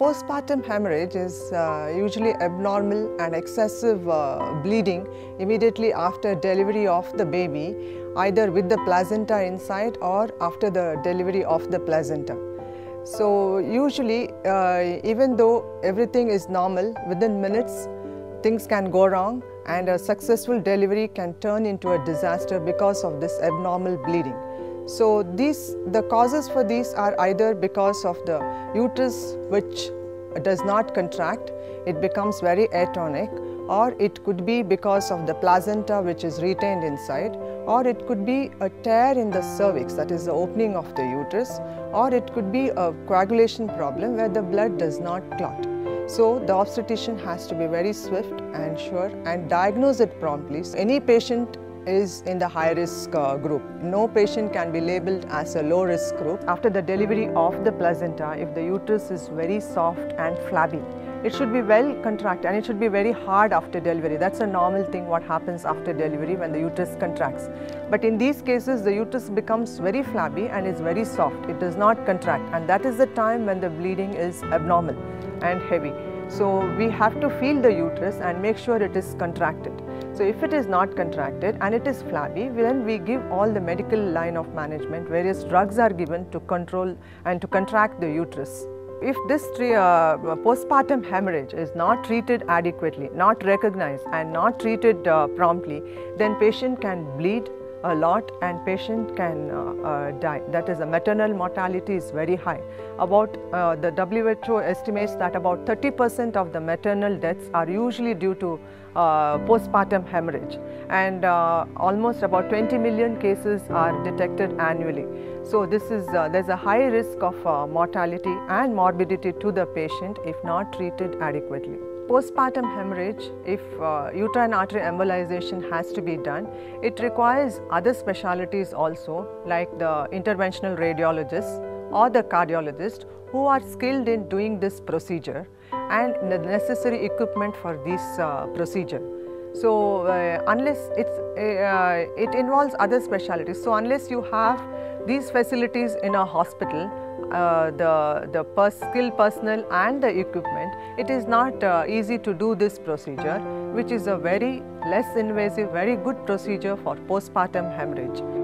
Postpartum hemorrhage is usually abnormal and excessive bleeding immediately after delivery of the baby, either with the placenta inside or after the delivery of the placenta. So usually, even though everything is normal, within minutes things can go wrong and a successful delivery can turn into a disaster because of this abnormal bleeding. So the causes for these are either because of the uterus, which does not contract, it becomes very atonic, or it could be because of the placenta which is retained inside, or it could be a tear in the cervix, that is the opening of the uterus, or it could be a coagulation problem where the blood does not clot. So the obstetrician has to be very swift and sure and diagnose it promptly. So any patient is in the high-risk group. No patient can be labeled as a low-risk group. After the delivery of the placenta, if the uterus is very soft and flabby, it should be well contracted and it should be very hard after delivery. That's a normal thing what happens after delivery when the uterus contracts. But in these cases, the uterus becomes very flabby and is very soft. It does not contract, and that is the time when the bleeding is abnormal and heavy. So we have to feel the uterus and make sure it is contracted. So if it is not contracted and it is flabby, then we give all the medical line of management. Various drugs are given to control and to contract the uterus. If this postpartum hemorrhage is not treated adequately, not recognized and not treated promptly, then patient can bleed a lot and patient can die. That is, the maternal mortality is very high. The WHO estimates that about 30% of the maternal deaths are usually due to postpartum hemorrhage, and almost about 20 million cases are detected annually. So there's a high risk of mortality and morbidity to the patient if not treated adequately. Postpartum hemorrhage, if uterine artery embolization has to be done, it requires other specialties also, like the interventional radiologist or the cardiologist, who are skilled in doing this procedure and the necessary equipment for this procedure. So it involves other specialties. So unless you have these facilities in a hospital, the skilled personnel and the equipment, it is not easy to do this procedure, which is a very less invasive, very good procedure for postpartum hemorrhage.